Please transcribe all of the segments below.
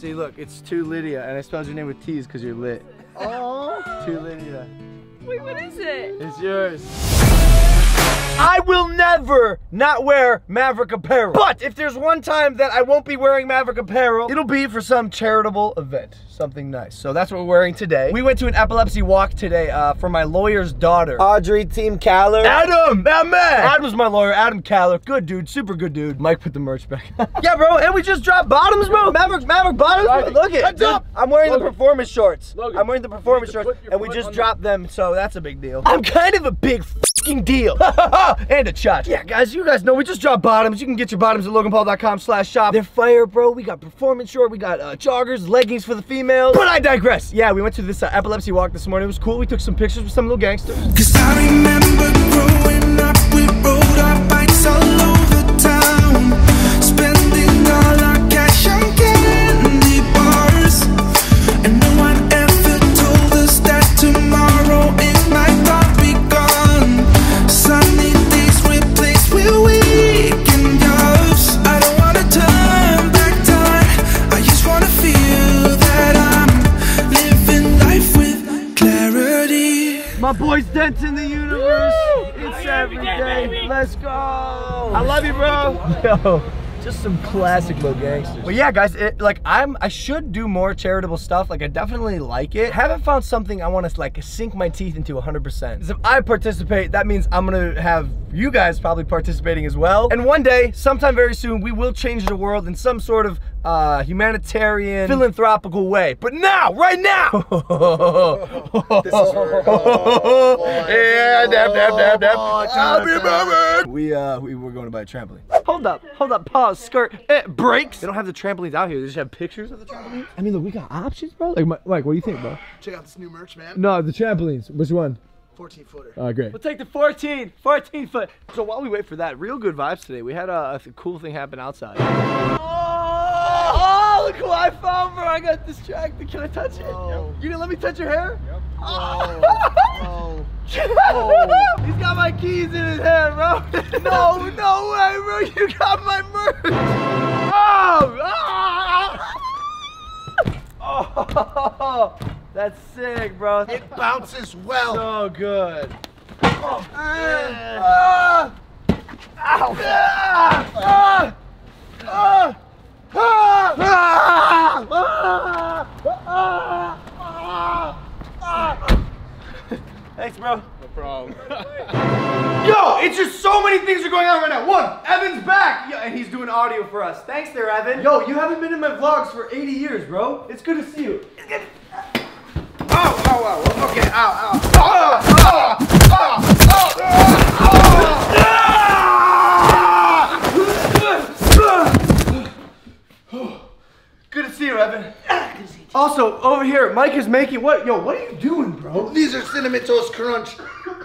See, look, it's To Lydia, and I spelled your name with T's because you're lit. Oh! To Lydia. Wait, what is it? It's yours. I will never not wear Maverick apparel. But if there's one time that I won't be wearing Maverick apparel, it'll be for some charitable event, something nice. So that's what we're wearing today. We went to an epilepsy walk today for my lawyer's daughter. Audrey, Team Caller. Adam, that man. Adam's my lawyer, Adam Caller. Good dude, super good dude. Mike put the merch back. Yeah, bro, and we just dropped bottoms, bro. Maverick bottoms, right. Look it. That's up. I'm wearing Logan. The performance shorts. Logan. I'm wearing the performance shorts, and we just dropped them, so that's a big deal. I'm kind of a big deal. And a chach. Yeah, guys, you guys know we just dropped bottoms. You can get your bottoms at LoganPaul.com/shop. They're fire, bro. We got performance short. We got joggers, leggings for the females. But I digress. Yeah, we went to this epilepsy walk this morning. It was cool. We took some pictures with some little gangsters. Cause I remember growing up, we rode our bikes all over town, spending all our cash on candy bars. And no one ever told us that tomorrow is my thought. My boy's Dent in the universe. Woo! It's every day. Baby. Let's go. I love you, bro. Yo. Just some classic low gangsters. Well, yeah, guys, I should do more charitable stuff. Like, I definitely like it. Haven't found something I want to, like, sink my teeth into 100%. If I participate, that means I'm going to have you guys probably participating as well. And one day, sometime very soon, we will change the world in some sort of humanitarian, philanthropical way. But now, right now! This is for, yeah, dab. I'll be married! We were going to buy a trampoline. Hold up, pause. Skirt, it breaks. They don't have the trampolines out here. They just have pictures of the trampolines. I mean, look, we got options, bro. Like, Mike, what do you think, bro? Check out this new merch, man. No, the trampolines. Which one? 14-footer. All right, great. We'll take the 14-foot. So while we wait for that, real good vibes today. We had a cool thing happen outside. Oh, look who I found, bro. I got distracted. Can I touch it? Oh. You didn't let me touch your hair? Yep. Oh. Oh. Oh. He's got my keys in his hand, bro. No, no way, bro. You got my merch. Oh. Oh. That's sick, bro. It bounces well. So good. Oh. Ow. Thanks, bro. No problem. Yo, it's just so many things are going on right now. One, Evan's back. Yeah, and he's doing audio for us. Thanks there, Evan. Yo, you haven't been in my vlogs for 80 years, bro. It's good to see you. Oh, okay, ow. Good to see you, Evan. Also, over here, Mike is making what? Yo, what are you doing, bro? These are Cinnamon Toast Crunch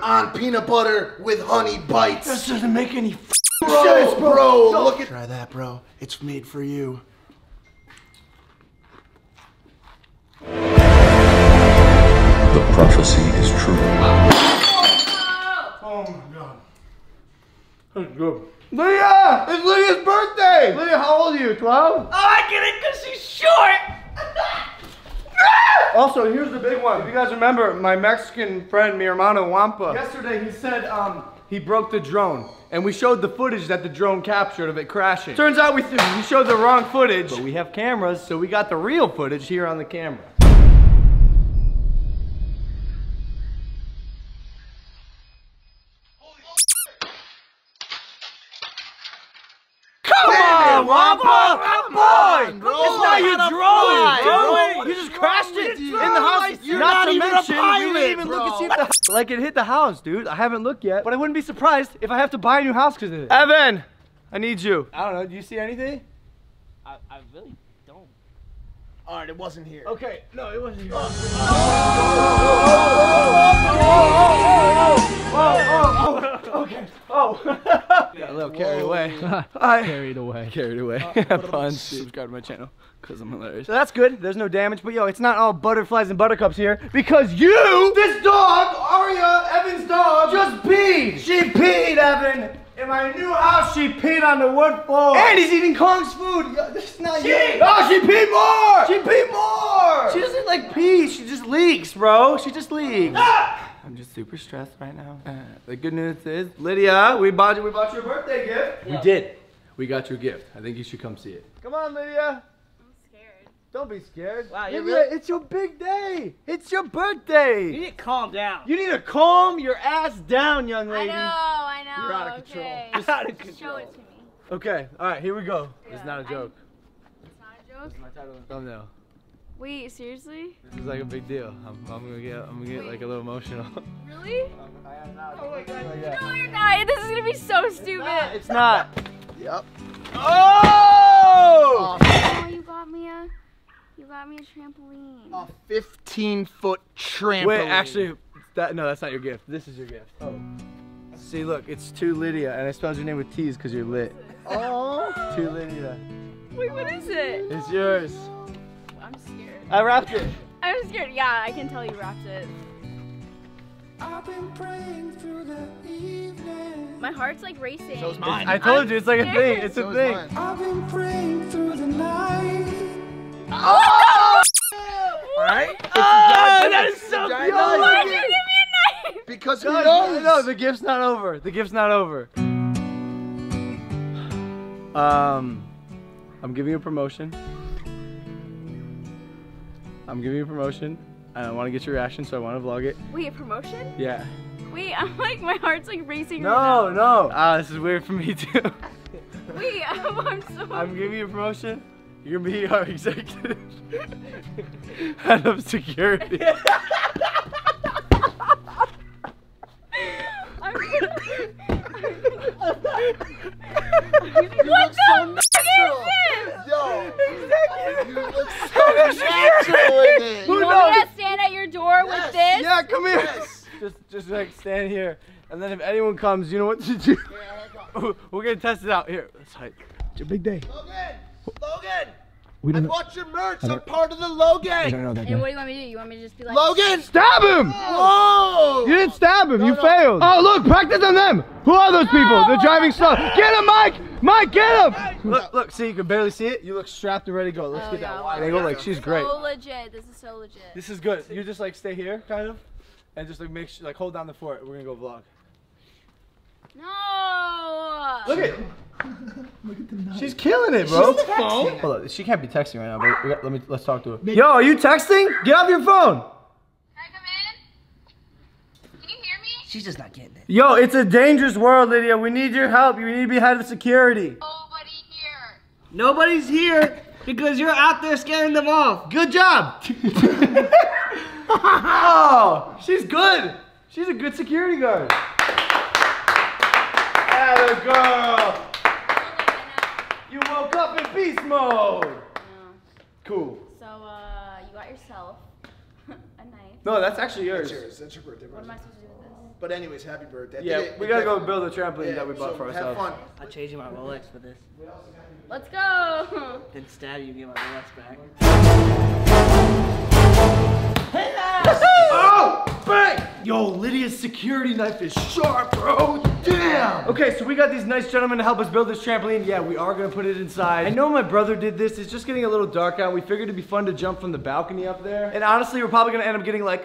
on peanut butter with honey bites. This doesn't make any sense, bro. Look at. Try that, bro. It's made for you. The prophecy is true. Oh my god. That's good. Lydia! It's Lydia's birthday! Lydia, how old are you, 12? Oh, I get it because she's short! Also, here's the big one. If you guys remember, my Mexican friend, mi hermano Wampa, yesterday he said he broke the drone. And we showed the footage that the drone captured of it crashing. Turns out we showed the wrong footage. But we have cameras, so we got the real footage here on the camera. Wampa, boy! Bro, it's not your drone, bro! You just crashed it in the house. You're not even a pilot, you didn't even look and see if the like it hit the house, dude. I haven't looked yet, but I wouldn't be surprised if I have to buy a new house because of it. Evan, I need you. I don't know. Do you see anything? I really don't. All right, it wasn't here. Okay, no, it wasn't here. Okay. Oh. Got a little carried away. Carried away. Puns. Subscribe to my channel because I'm hilarious. So that's good. There's no damage. But yo, it's not all butterflies and buttercups here because this dog, Aria, Evan's dog, just peed. She peed, Evan. It In my new house, she peed on the wood floor. And he's eating Kong's food. Yo, this is not you. Oh, she peed more. She peed more. She doesn't like pee. She just leaks, bro. She just leaks. Ah! I'm just super stressed right now. The good news is, Lydia, we bought you a birthday gift. Yep. We did. We got you a gift. I think you should come see it. Come on, Lydia. Don't be scared. Wow, you're really... It's your big day. It's your birthday. You need to calm down. You need to calm your ass down, young lady. I know. You're out of control. Just out of control. Show it to me. Okay, all right, here we go. Yeah. It's not a joke. It's not a joke? This is my title and thumbnail. Wait, seriously? This is like a big deal. I'm gonna get like a little emotional. Really? Oh my God. No, you're not. This is gonna be so stupid. It's not. Yep. Oh! Oh, you got me a... You got me a trampoline. A 15-foot trampoline. Wait, actually, that's not your gift. This is your gift. Oh. See, look, it's to Lydia, and I spelled your name with T's because you're lit. Oh. To Lydia. Wait, what is it? It's yours. I'm scared. I wrapped it. I'm scared. Yeah, I can tell you wrapped it. I've been praying through the evening. My heart's like racing. So is mine. I told you, it's like a thing. It's a thing. I've been praying through the night. Oh! Alright? Oh, that is so cute! Why did you give me a knife? Because who knows? No, the gift's not over. The gift's not over. I'm giving you a promotion. I want to get your reaction, so I want to vlog it. Wait, a promotion? Yeah. Wait, I'm like, my heart's like racing right now. No, no. Ah, this is weird for me too. Wait, I'm so... I'm giving you a promotion. You're gonna be our executive head of security. What the f is this? Yo, executive. You look so natural in it. You want me to stand at your door with this? Yeah, come here. Yes. Just like stand here, and then if anyone comes, you know what to do. Yeah, we're gonna test it out. Here, let's hike. It's your big day. Okay. Logan! I bought your merch! I'm part of the Logan! I don't know that guy. And what do you want me to do? You want me to just be like... Logan! Stab him! Oh! You didn't stab him! You failed! Oh, look! Practice on them! Who are those people? They're driving slow! Get him, Mike! Mike, get him! Look, look. See, you can barely see it. You look strapped and ready to go. Let's get that wide angle. Like, she's great. So legit. This is so legit. This is good. You just, like, stay here, kind of. And just, like, make sure, like, hold down the fort. We're gonna go vlog. No! Look at... Look at the nuts. She's killing it, bro. She's texting. Hold on, she can't be texting right now, but let's talk to her. Yo, are you texting? Get off your phone. Can I come in? Can you hear me? She's just not getting it. Yo, it's a dangerous world, Lydia. We need your help. You need to be head of security. Nobody here. Nobody's here because you're out there scaring them off. Good job. Oh, she's good. She's a good security guard. Atta girl. You woke up in beast mode! No. Cool. So, you got yourself a knife. No, that's actually yours. That's yours. That's your birthday. What am I supposed to do with this? But anyways, happy birthday. Yeah, we gotta go build a trampoline that we bought for ourselves. Have fun. I'm changing my Rolex for this. Let's go! Then stab you and get my Rolex back. Hey, oh! Bang! Yo, Lydia's security knife is sharp, bro! Damn! Okay, so we got these nice gentlemen to help us build this trampoline. Yeah, we are gonna put it inside. I know my brother did this. It's just getting a little dark out. We figured it'd be fun to jump from the balcony up there. And honestly, we're probably gonna end up getting like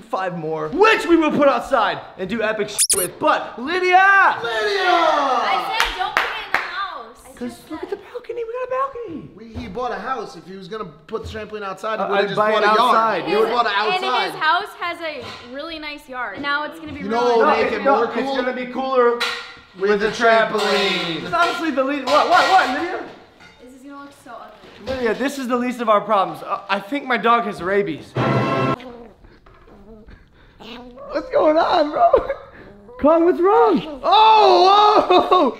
5 more, which we will put outside and do epic shit with. But Lydia! Lydia! I said don't put it in the house. Cause look at the balcony. We got a balcony. He bought a house. If he was gonna put the trampoline outside, he would have just bought a yard. He would have bought an outside. And his house has a really nice yard. And now it's gonna be. You know what will make it more cool? It's gonna be cooler with the trampoline. It's honestly the least. What, Lydia? This is gonna look so ugly. Lydia, this is the least of our problems. I think my dog has rabies. What's going on, bro? Kong, what's wrong? Oh!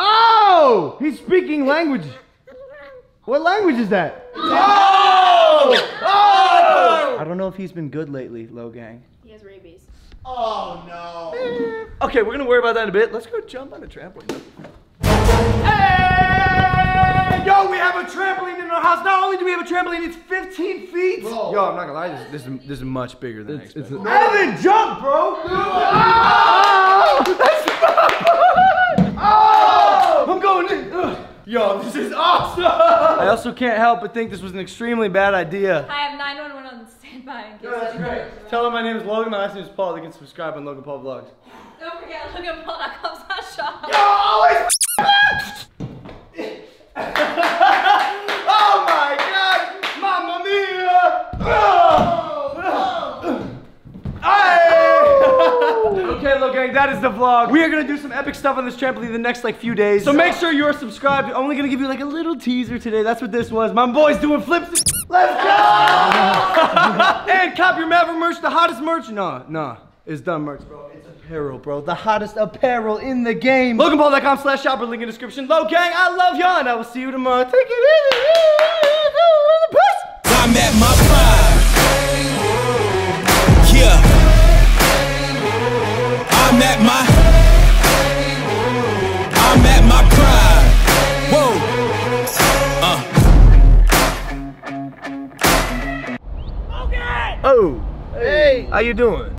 Oh! He's speaking language. What language is that? Oh! Oh! I don't know if he's been good lately, Logang. He has rabies. Oh no. Okay, we're gonna worry about that in a bit. Let's go jump on a trampoline. Hey! Yo, we have a trampoline in our house. Not only do we have a trampoline, it's 15 feet. Whoa. Yo, I'm not gonna lie, this is much bigger than I expected. Evan, jump, bro! Oh! That's Yo, this is awesome! I also can't help but think this was an extremely bad idea. I have 911 on standby in case. No, that's great. Tell them my name is Logan, my last name is Paul. They can subscribe on Logan Paul Vlogs. Don't forget, LoganPaul.com/shop. Yo, always. Oh my God, Mamma Mia! Okay, look, gang, that is the vlog. We are gonna do some epic stuff on this trampoline the next few days. So make sure you're subscribed. We're only gonna give you a little teaser today. That's what this was. My boy's doing flips. Let's go! And cop your Maverick merch, the hottest merch. Nah, it's done merch, bro. It's apparel, bro. The hottest apparel in the game. LoganPaul.com/shop, link in the description. Logang, I love y'all, and I will see you tomorrow. Take it easy. Peace. I'm at my prime. Yeah. I'm at my prime. Whoa. Okay. Oh. Hey. How you doing?